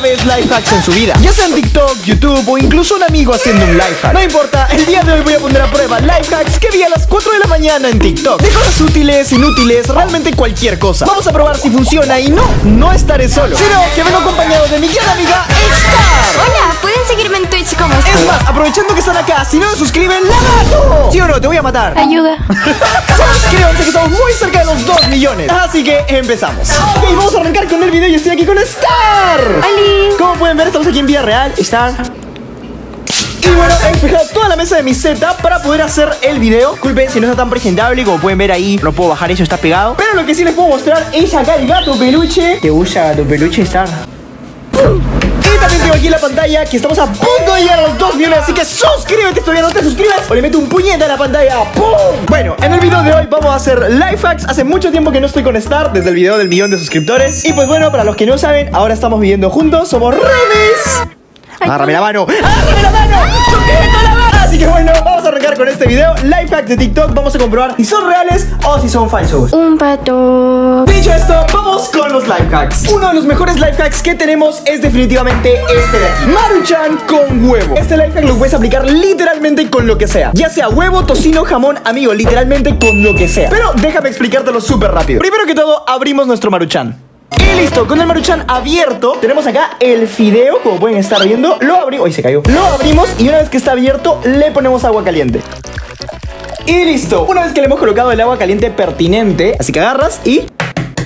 primera vez life hacks en su vida, ya sea en TikTok, YouTube o incluso un amigo haciendo un life hack. No importa, el día de hoy voy a poner a prueba life hacks que vi a las 4 de la mañana en TikTok. De cosas útiles, inútiles, realmente cualquier cosa. Vamos a probar si funciona y no estaré solo, sino que vengo acompañado de mi gran amiga Star. Hola, pueden seguirme en Twitch como Star. Es más, aprovechando que están acá, si no se suscriben, ¡la mato! ¿Sí o no? Te voy a matar. Ayuda. Suscríbanse, que estamos muy cerca de los 2 millones. Así que empezamos. Ok, vamos a arrancar con el video y estoy aquí con Star. ¡Ali! Como pueden ver, estamos aquí en vida real. Star. Y bueno, he despejado toda la mesa de mi setup para poder hacer el video. Disculpen si no está tan presentable, como pueden ver ahí no puedo bajar eso, está pegado. Pero lo que sí les puedo mostrar es acá el gato peluche. ¿Te gusta gato peluche, Star? Y también tengo aquí en la pantalla que estamos a punto de llegar a los 2 millones. Así que suscríbete, todavía no te suscribes, o le meto un puñete a la pantalla. ¡Pum! Bueno, en el video de hoy vamos a hacer life hacks. Hace mucho tiempo que no estoy con Star, desde el video del millón de suscriptores. Y pues bueno, para los que no saben, ahora estamos viviendo juntos, somos roomies. ¡Agárrame la mano! ¡Agárrame la mano! ¡Sujeta la mano! Así que bueno, vamos a arrancar con este video life hack de TikTok. Vamos a comprobar si son reales o si son falsos. Un pato. Dicho esto, vamos con los life hacks. Uno de los mejores life hacks que tenemos es definitivamente este de aquí, Maruchan con huevo. Este life hack lo puedes aplicar literalmente con lo que sea, ya sea huevo, tocino, jamón, amigo, literalmente con lo que sea. Pero déjame explicártelo súper rápido. Primero que todo, abrimos nuestro Maruchan. Y listo, con el Maruchan abierto tenemos acá el fideo, como pueden estar viendo. Lo abrimos, hoy se cayó. Lo abrimos y una vez que está abierto le ponemos agua caliente. Y listo, una vez que le hemos colocado el agua caliente pertinente, así que agarras y...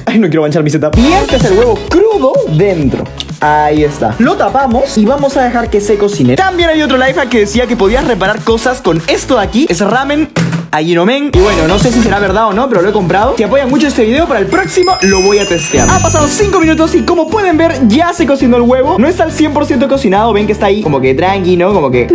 ay, no quiero manchar mi setup. Viertes el huevo crudo dentro. Ahí está. Lo tapamos y vamos a dejar que se cocine. También hay otro life hack que decía que podías reparar cosas con esto de aquí. Es ramen Ayinomen. Y bueno, no sé si será verdad o no, pero lo he comprado. Si apoyan mucho este video, para el próximo lo voy a testear. Ha pasado 5 minutos y como pueden ver, ya se cocinó el huevo. No está al 100% cocinado. Ven que está ahí como que tranqui, ¿no? Como que...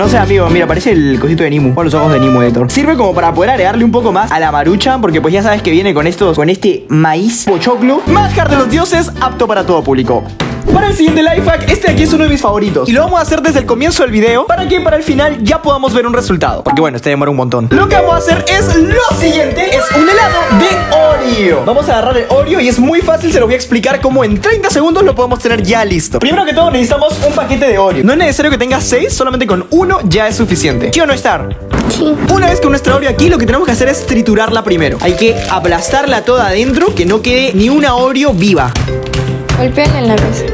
no sé, amigo, mira, parece el cosito de Nimu, o los ojos de Nimu de Thor. Sirve como para poder agregarle un poco más a la Maruchan, porque pues ya sabes que viene con estos, con este maíz pochoclo. Manjar de los dioses, apto para todo público. Para el siguiente life hack, este de aquí es uno de mis favoritos y lo vamos a hacer desde el comienzo del video, para que para el final ya podamos ver un resultado, porque bueno, este demora un montón. Lo que vamos a hacer es lo siguiente. Es un helado de Oreo. Vamos a agarrar el Oreo y es muy fácil. Se lo voy a explicar cómo en 30 segundos lo podemos tener ya listo. Primero que todo necesitamos un paquete de Oreo. No es necesario que tengas 6, solamente con uno ya es suficiente. ¿Sí o no, Star? Sí. Una vez con nuestro Oreo aquí, lo que tenemos que hacer es triturarla primero. Hay que aplastarla toda adentro, que no quede ni una Oreo viva. Golpean en la mesa.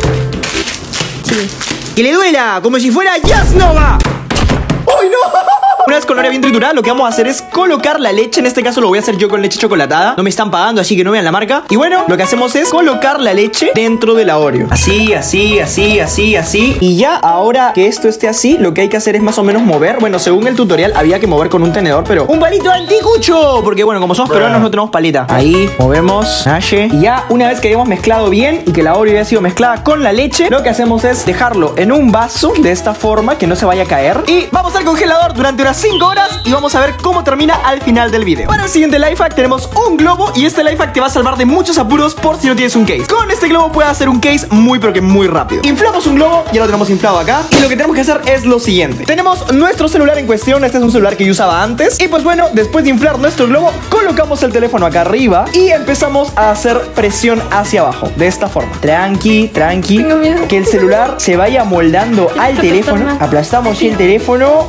Sí. ¡Que le duela! ¡Como si fuera Yasnova! ¡Ay, no! Una vez con la Oreo bien triturada, lo que vamos a hacer es colocar la leche. En este caso lo voy a hacer yo con leche chocolatada. No me están pagando, así que no vean la marca. Y bueno, lo que hacemos es colocar la leche dentro de la Oreo. Así, así, así, así, así. Y ya, ahora que esto esté así, lo que hay que hacer es más o menos mover. Bueno, según el tutorial había que mover con un tenedor, pero ¡un palito anticucho! Porque bueno, como somos peruanos no tenemos paleta. Ahí, movemos, nache. Y ya, una vez que hayamos mezclado bien y que la Oreo haya sido mezclada con la leche, lo que hacemos es dejarlo en un vaso, de esta forma, que no se vaya a caer. Y vamos al congelador durante unas 5 horas y vamos a ver cómo termina al final del video. Para el siguiente life hack tenemos un globo, y este life hack te va a salvar de muchos apuros por si no tienes un case. Con este globo puedes hacer un case muy pero que muy rápido. Inflamos un globo, ya lo tenemos inflado acá, y lo que tenemos que hacer es lo siguiente. Tenemos nuestro celular en cuestión, este es un celular que yo usaba antes, y pues bueno, después de inflar nuestro globo, colocamos el teléfono acá arriba y empezamos a hacer presión hacia abajo, de esta forma. Tranqui, tranqui, que el celular se vaya moldando al teléfono. Aplastamos el teléfono.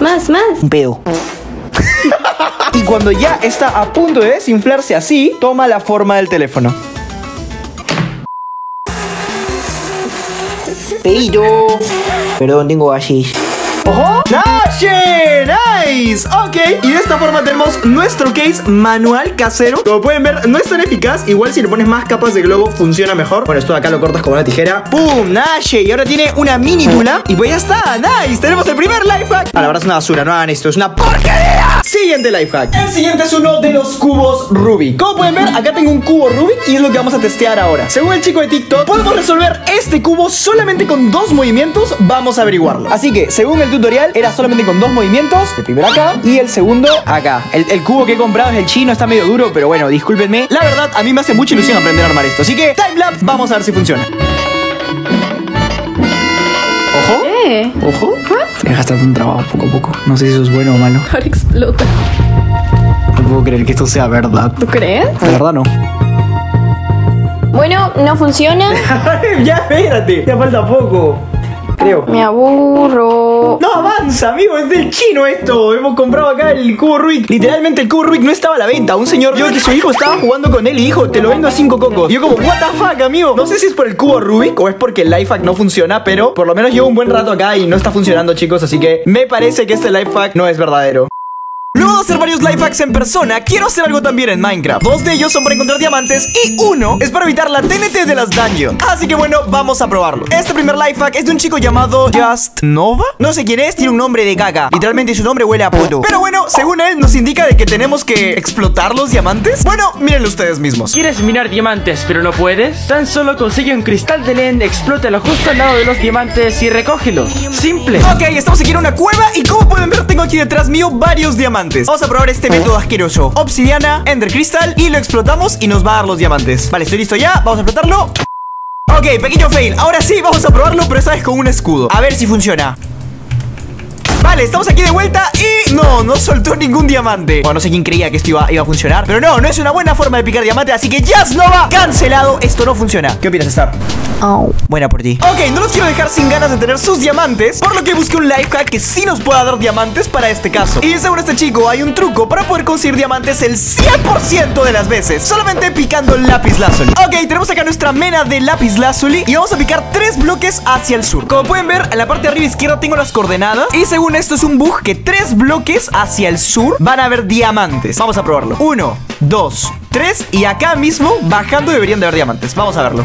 Más, más. Un pedo. Y cuando ya está a punto de desinflarse así, toma la forma del teléfono. Peyo. Perdón, tengo gallis. ¡Ojo! ¡Nache! ¡Nice! Ok, y de esta forma tenemos nuestro case manual casero. Como pueden ver, no es tan eficaz. Igual si le pones más capas de globo funciona mejor. Bueno, esto de acá lo cortas con una tijera. ¡Pum! ¡Nache! Y ahora tiene una mini tula. Y pues ya está, nice. Tenemos el primer life hack. Ah, la verdad es una basura, no hagan esto, es una porquería. Siguiente life hack. El siguiente es uno de los cubos Rubik. Como pueden ver, acá tengo un cubo Rubik y es lo que vamos a testear ahora. Según el chico de TikTok, podemos resolver este cubo solamente con 2 movimientos. Vamos a averiguarlo. Así que, según el tutorial, era solamente con 2 movimientos. El primero acá y el segundo acá. El cubo que he comprado es el chino, está medio duro, pero bueno, discúlpenme. La verdad, a mí me hace mucha ilusión aprender a armar esto. Así que, timelapse, vamos a ver si funciona. Ojo. Ojo. He gastado un trabajo poco a poco. No sé si eso es bueno o malo. Ahora explota. No puedo creer que esto sea verdad. ¿Tú crees? La verdad no. Bueno, no funciona. Ya, espérate, ya falta poco. Creo. Me aburro. No avanza, amigo, es del chino esto. Hemos comprado acá el cubo Rubik. Literalmente el cubo Rubik no estaba a la venta. Un señor vio que su hijo estaba jugando con él y dijo: te lo vendo a 5 cocos. Y yo como, what the fuck, amigo. No sé si es por el cubo Rubik o es porque el life hack no funciona, pero por lo menos llevo un buen rato acá y no está funcionando, chicos. Así que me parece que este life hack no es verdadero. Luego de hacer varios life hacks en persona, quiero hacer algo también en Minecraft. 2 de ellos son para encontrar diamantes y 1 es para evitar la TNT de las dungeons. Así que bueno, vamos a probarlo. Este primer life hack es de un chico llamado JustNova. No sé quién es, tiene un nombre de caca. Literalmente su nombre huele a puto. Pero bueno, según él nos indica de que tenemos que explotar los diamantes. Bueno, mírenlo ustedes mismos. ¿Quieres minar diamantes pero no puedes? Tan solo consigue un cristal de Len, explótalo justo al lado de los diamantes y recógelo. Simple. Ok, estamos aquí en una cueva y como pueden ver tengo aquí detrás mío varios diamantes. Vamos a probar este método asqueroso: obsidiana, Ender Crystal, y lo explotamos y nos va a dar los diamantes. Vale, estoy listo ya, vamos a explotarlo. Ok, pequeño fail, ahora sí, vamos a probarlo, pero esta vez con un escudo. A ver si funciona. Vale, estamos aquí de vuelta y... no soltó ningún diamante. Bueno, no sé quién creía que esto iba a funcionar, pero no es una buena forma de picar diamante. Así que Yasnova, cancelado, esto no funciona. ¿Qué opinas, Star? Buena por ti. Ok, no los quiero dejar sin ganas de tener sus diamantes, por lo que busqué un life hack que sí nos pueda dar diamantes para este caso. Y según este chico, hay un truco para poder conseguir diamantes el 100% de las veces, solamente picando lápiz lazuli. Ok, tenemos acá nuestra mena de lápiz lazuli y vamos a picar 3 bloques hacia el sur. Como pueden ver, en la parte de arriba izquierda tengo las coordenadas y según esto es un bug que 3 bloques hacia el sur van a haber diamantes. Vamos a probarlo. 1, 2, 3. Y acá mismo, bajando, deberían de haber diamantes. Vamos a verlo.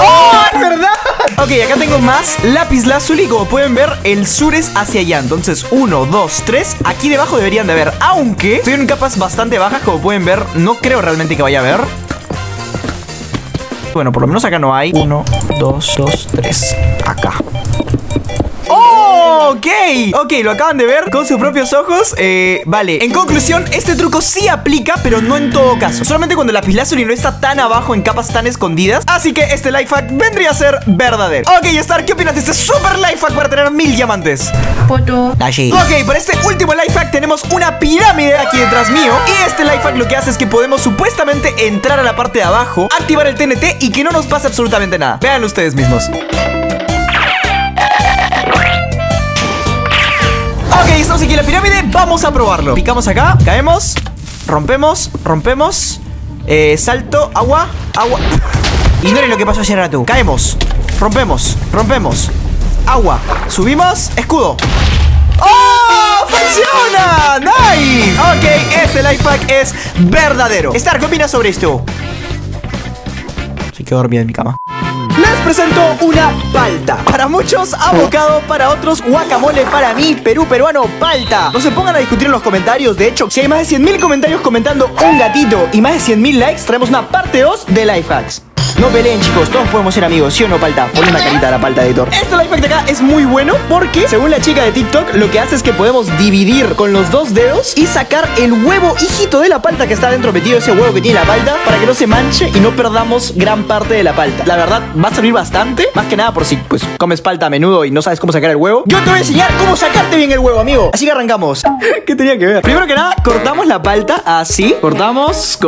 ¡Oh, es verdad! Ok, acá tengo más lápiz lazuli. Como pueden ver, el sur es hacia allá. Entonces, 1, 2, 3. Aquí debajo deberían de haber, aunque estoy en capas bastante bajas. Como pueden ver, no creo realmente que vaya a haber. Bueno, por lo menos acá no hay. 1, 2, 3. Acá. Ok, lo acaban de ver con sus propios ojos. Vale, en conclusión, este truco sí aplica, pero no en todo caso. Solamente cuando el lápiz lazuli no está tan abajo, en capas tan escondidas. Así que este life hack vendría a ser verdadero. Ok, Star, ¿qué opinas de este super life hack para tener 1000 diamantes? Foto. Ok, para este último life hack tenemos una pirámide aquí detrás mío. Y este life hack lo que hace es que podemos supuestamente entrar a la parte de abajo, activar el TNT y que no nos pase absolutamente nada. Vean ustedes mismos. Ok, estamos aquí en la pirámide, vamos a probarlo. Picamos acá, caemos, rompemos, salto, agua. Ignoren lo que pasó hace rato. Caemos, rompemos, agua, subimos, escudo. ¡Oh! ¡Funciona! ¡Nice! Ok, este life hack es verdadero. Star, ¿qué opinas sobre esto? Se quedó dormida en mi cama. Les presento una palta. Para muchos, abocado. Para otros, guacamole. Para mí, Perú peruano, palta. No se pongan a discutir en los comentarios. De hecho, si hay más de 100.000 comentarios comentando un gatito y más de 100.000 likes, traemos una parte 2 de Life Hacks. No peleen, chicos, todos podemos ser amigos, ¿sí o no, palta? Ponle una carita a la palta, editor. Este life hack de acá es muy bueno porque, según la chica de TikTok, lo que hace es que podemos dividir con los 2 dedos y sacar el huevo hijito de la palta que está dentro metido, ese huevo que tiene la palta, para que no se manche y no perdamos gran parte de la palta. La verdad, va a servir bastante, más que nada por si, pues, comes palta a menudo y no sabes cómo sacar el huevo. Yo te voy a enseñar cómo sacarte bien el huevo, amigo. Así que arrancamos. ¿Qué tenía que ver? Primero que nada, cortamos la palta así. Cortamos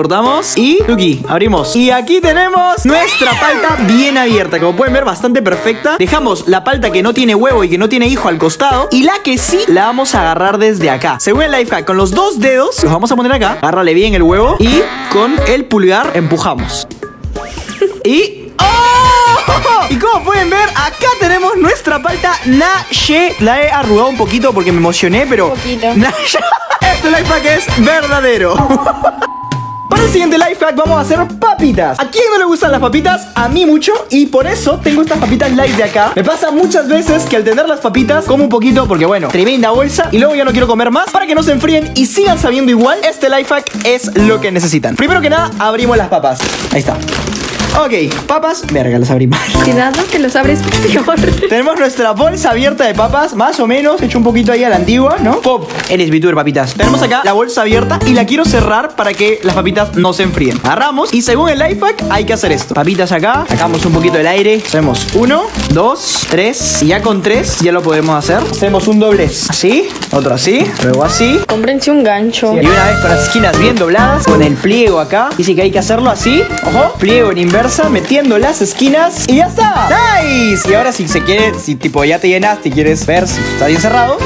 y, tuki, abrimos. Y aquí tenemos nuestra palta bien abierta, como pueden ver, bastante perfecta. Dejamos la palta que no tiene huevo y que no tiene hijo al costado, y la que sí la vamos a agarrar desde acá. Según el life hack, con los 2 dedos los vamos a poner acá, agárrale bien el huevo, y con el pulgar empujamos. Y... ¡oh! Y como pueden ver, acá tenemos nuestra palta Naye. La he arrugado un poquito porque me emocioné, pero... un poquito. Este life hack es verdadero. Para el siguiente life hack vamos a hacer papitas. ¿A quién no le gustan las papitas? A mí mucho. Y por eso tengo estas papitas light de acá. Me pasa muchas veces que al tener las papitas como un poquito porque, bueno, tremenda bolsa, y luego ya no quiero comer más. Para que no se enfríen y sigan sabiendo igual, este life hack es lo que necesitan. Primero que nada, abrimos las papas. Ahí está. Ok, papas. Verga, las abrí mal. Cuidado que las abres peor. Tenemos nuestra bolsa abierta de papas, más o menos, hecho un poquito ahí a la antigua, ¿no? Pop, eres VTuber, papitas. Tenemos acá la bolsa abierta y la quiero cerrar para que las papitas no se enfríen. Agarramos y según el lifehack hay que hacer esto. Papitas acá, sacamos un poquito del aire. Hacemos 1, 2, 3. Y ya con 3 ya lo podemos hacer. Hacemos un doblez. Así, otro así, luego así. Cómprense un gancho. Y una vez con las esquinas bien dobladas, con el pliego acá. Dice que hay que hacerlo así. Ojo, pliego en inversa, metiendo las esquinas. Y ya está. ¡Nice! Y ahora si se quiere, si tipo ya te llenaste y quieres ver si está bien cerrado.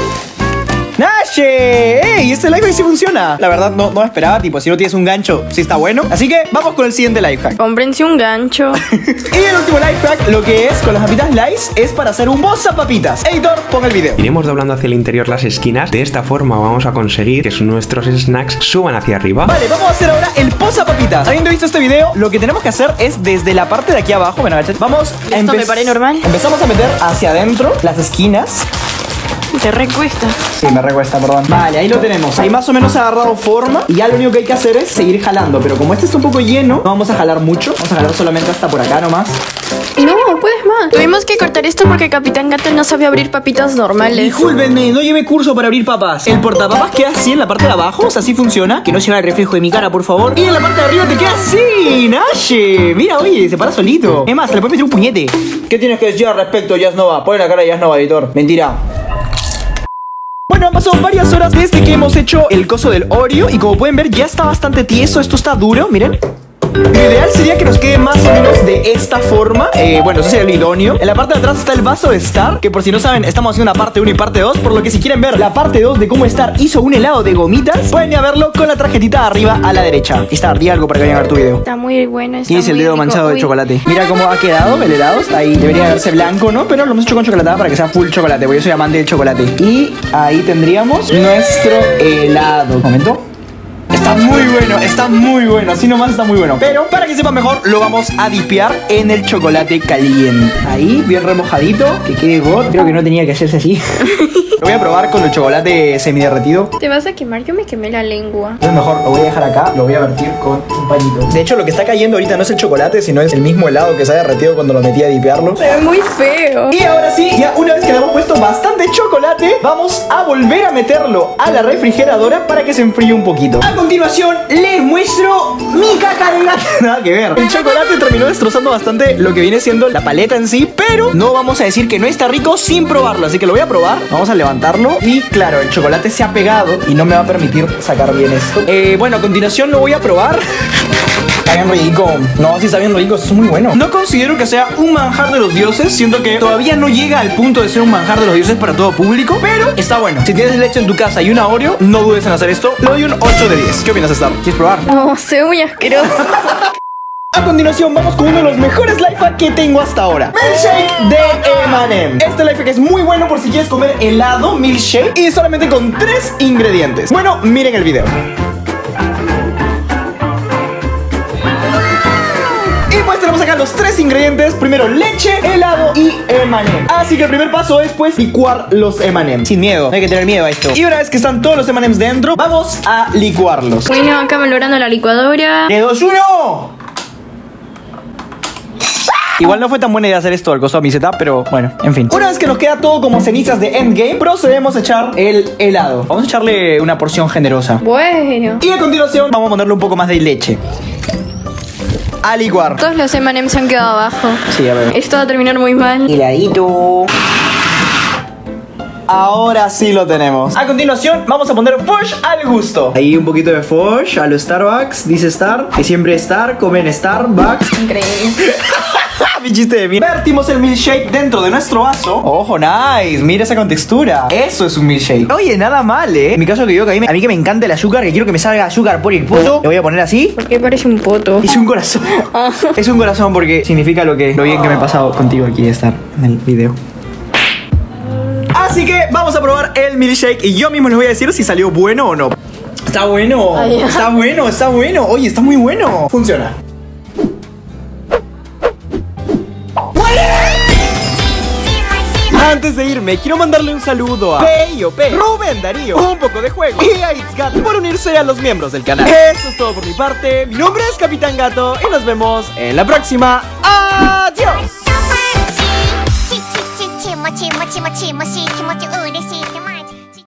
¡Nashe! ¡Ey! Este lifehack sí funciona. La verdad no me esperaba, tipo, si no tienes un gancho, sí está bueno. Así que vamos con el siguiente lifehack. Cómprense un gancho. Y el último lifehack, lo que es con las papitas lights, es para hacer un boss a papitas. Editor, pon el video. Iremos doblando hacia el interior las esquinas. De esta forma vamos a conseguir que nuestros snacks suban hacia arriba. Vale, vamos a hacer ahora el boss a papitas. Habiendo visto este video, lo que tenemos que hacer es desde la parte de aquí abajo. Bueno, vamos a esto me parece normal. Empezamos a meter hacia adentro las esquinas. Te recuesta. Sí, me recuesta, perdón. Vale, ahí lo tenemos. Ahí más o menos ha agarrado forma. Y ya lo único que hay que hacer es seguir jalando. Pero como este está un poco lleno, no vamos a jalar mucho. Vamos a jalar solamente hasta por acá nomás. No, puedes más. Tuvimos que cortar esto porque Capitán Gato no sabe abrir papitas normales. Discúlpenme, no llevé curso para abrir papas. El portapapas queda así en la parte de abajo. O sea, así funciona. Que no se vea el reflejo de mi cara, por favor. Y en la parte de arriba te queda así, Nashe. Mira, oye, se para solito. Es más, le puedes meter un puñete. ¿Qué tienes que decir al respecto, Yasnova? Pon la cara de Yasnova, editor. Mentira. Bueno, han pasado varias horas desde que hemos hecho el coso del Oreo. Y como pueden ver, ya está bastante tieso. Esto está duro, miren. Lo ideal sería que nos quede más o menos de esta forma. Bueno, eso sería lo idóneo. En la parte de atrás está el vaso de Star, que por si no saben, estamos haciendo una parte 1 y parte 2. Por lo que si quieren ver la parte 2 de cómo Star hizo un helado de gomitas, pueden ir a verlo con la tarjetita arriba a la derecha. Star, di algo para que vayan a ver tu video. Está muy bueno. Tienes el dedo manchado de chocolate. Mira cómo ha quedado el helado. Está ahí. Debería verse blanco, ¿no? Pero lo hemos hecho con chocolatada para que sea full chocolate, porque yo soy amante del chocolate. Y ahí tendríamos nuestro helado. Un momento. Está muy bueno, está muy bueno. Así nomás está muy bueno. Pero para que sepa mejor, lo vamos a dipear en el chocolate caliente. Ahí, bien remojadito. Que quede god. Creo que no tenía que hacerse así. Lo voy a probar con el chocolate semiderretido. Te vas a quemar, yo me quemé la lengua. Entonces mejor lo voy a dejar acá, lo voy a vertir con un pañito. De hecho, lo que está cayendo ahorita no es el chocolate, sino es el mismo helado que se ha derretido cuando lo metí a dipearlo. Se ve muy feo. Y ahora sí, ya una vez que le hemos puesto bastante chocolate, vamos a volver a meterlo a la refrigeradora para que se enfríe un poquito. A continuación, les muestro mi caca de gato. Nada que ver. El chocolate terminó destrozando bastante lo que viene siendo la paleta en sí, pero no vamos a decir que no está rico sin probarlo. Así que lo voy a probar. Vamos a levantarlo y claro, el chocolate se ha pegado y no me va a permitir sacar bien esto. Bueno, a continuación lo voy a probar. Está bien rico. No, sí está bien rico, es muy bueno. No considero que sea un manjar de los dioses. Siento que todavía no llega al punto de ser un manjar de los dioses para todo público, pero está bueno. Si tienes leche en tu casa y una Oreo, no dudes en hacer esto. Le doy un 8 de 10. ¿Qué opinas, Star? ¿Quieres probar? No, se ve muy asqueroso. A continuación vamos con uno de los mejores lifehack que tengo hasta ahora. Milkshake de M&M. Este lifehack es muy bueno por si quieres comer helado, milkshake, y solamente con 3 ingredientes. Bueno, miren el video. Tenemos acá los 3 ingredientes. Primero leche, helado y M&M. Así que el primer paso es pues licuar los M&M. Sin miedo, no hay que tener miedo a esto. Y una vez que están todos los M&M's dentro, vamos a licuarlos. Bueno, acá valorando la licuadora. ¡De 2-1! Igual no fue tan buena idea hacer esto al costo de mi setup, pero bueno, en fin. Una vez que nos queda todo como cenizas de Endgame, procedemos a echar el helado. Vamos a echarle una porción generosa. Bueno. Y a continuación vamos a ponerle un poco más de leche. A licuar. Todos los M&M's se han quedado abajo. Sí, a ver. Esto va a terminar muy mal. Heladito. Ahora sí lo tenemos. A continuación vamos a poner Fosh al gusto. Ahí un poquito de Fosh a los Starbucks. Dice Star, que siempre Star, comen Starbucks. Increíble. Mi chiste de mí. Vertimos el milkshake dentro de nuestro vaso. Ojo, nice. Mira esa contextura. Eso es un milkshake. Oye, nada mal, En mi caso que yo, a mí que me encanta el azúcar, que quiero que me salga azúcar por el poto, le voy a poner así. ¿Por qué parece un poto? Es un corazón. Es un corazón porque significa lo bien que me he pasado contigo aquí de estar en el video. Así que vamos a probar el milkshake y yo mismo les voy a decir si salió bueno o no. Está bueno. Ay, está bueno, está bueno. Oye, está muy bueno. Funciona. Antes de irme, quiero mandarle un saludo a Peyo, Rubén Darío, Un Poco de Juego y a It's Gato por unirse a los miembros del canal. Esto es todo por mi parte. Mi nombre es Capitán Gato y nos vemos en la próxima. ¡Adiós!